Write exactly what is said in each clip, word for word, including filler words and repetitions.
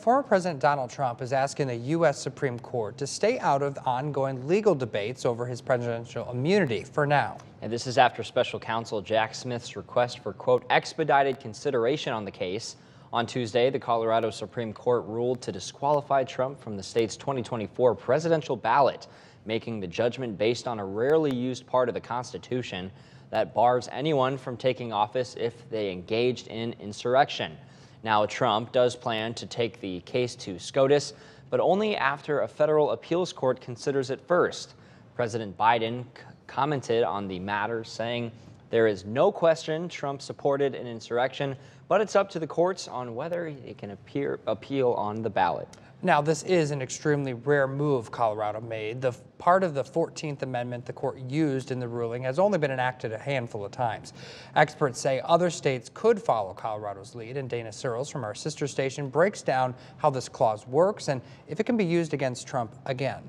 Former President Donald Trump is asking the U S Supreme Court to stay out of the ongoing legal debates over his presidential immunity for now. And this is after special counsel Jack Smith's request for, quote, expedited consideration on the case. On Tuesday, the Colorado Supreme Court ruled to disqualify Trump from the state's twenty twenty-four presidential ballot, making the judgment based on a rarely used part of the Constitution that bars anyone from taking office if they engaged in insurrection. Now, Trump does plan to take the case to SCOTUS, but only after a federal appeals court considers it first. President Biden commented on the matter, saying, "There is no question Trump supported an insurrection, but it's up to the courts on whether it can appear, appeal on the ballot." Now, this is an extremely rare move Colorado made. The part of the fourteenth Amendment the court used in the ruling has only been enacted a handful of times. Experts say other states could follow Colorado's lead, and Dana Searles from our sister station breaks down how this clause works and if it can be used against Trump again.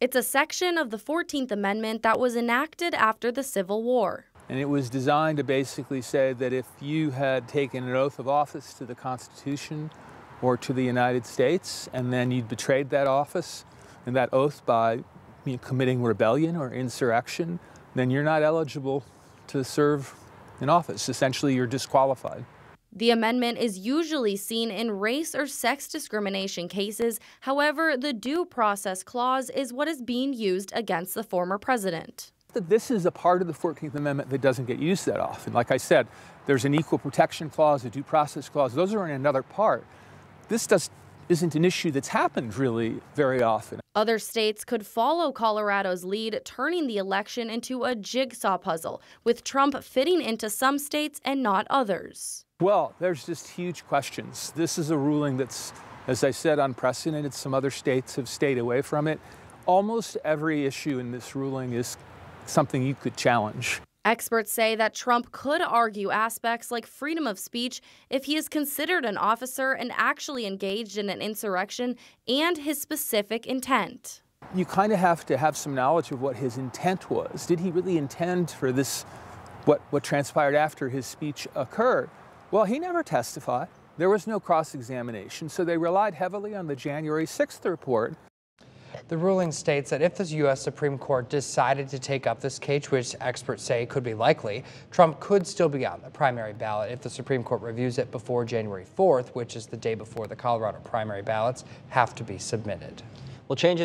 It's a section of the fourteenth Amendment that was enacted after the Civil War. And it was designed to basically say that if you had taken an oath of office to the Constitution or to the United States, and then you betrayed that office and that oath by you know, committing rebellion or insurrection, then you're not eligible to serve in office. Essentially, you're disqualified. The amendment is usually seen in race or sex discrimination cases. However, the due process clause is what is being used against the former president. That this is a part of the fourteenth Amendment that doesn't get used that often. Like I said, there's an equal protection clause, a due process clause. Those are in another part. This does, isn't an issue that's happened really very often. Other states could follow Colorado's lead, turning the election into a jigsaw puzzle, with Trump fitting into some states and not others. Well, there's just huge questions. This is a ruling that's, as I said, unprecedented. Some other states have stayed away from it. Almost every issue in this ruling is something you could challenge. Experts say that Trump could argue aspects like freedom of speech if he is considered an officer and actually engaged in an insurrection and his specific intent. You kind of have to have some knowledge of what his intent was. Did he really intend for this, what, what transpired after his speech occurred? Well, he never testified. There was no cross-examination, so they relied heavily on the January sixth report. The ruling states that if the U S Supreme Court decided to take up this case, which experts say could be likely, Trump could still be on the primary ballot if the Supreme Court reviews it before January fourth, which is the day before the Colorado primary ballots have to be submitted. Well, changes